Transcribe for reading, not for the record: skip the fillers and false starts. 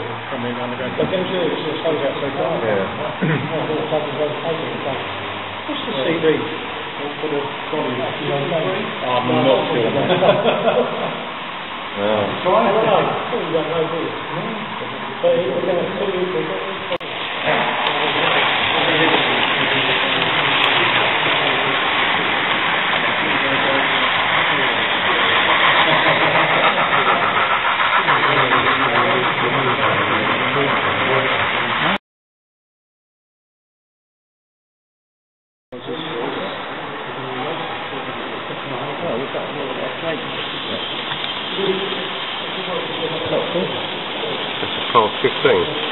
coming on the ground. But then it's a subject like that. What's the CD? I'm not sure. It's 12:15.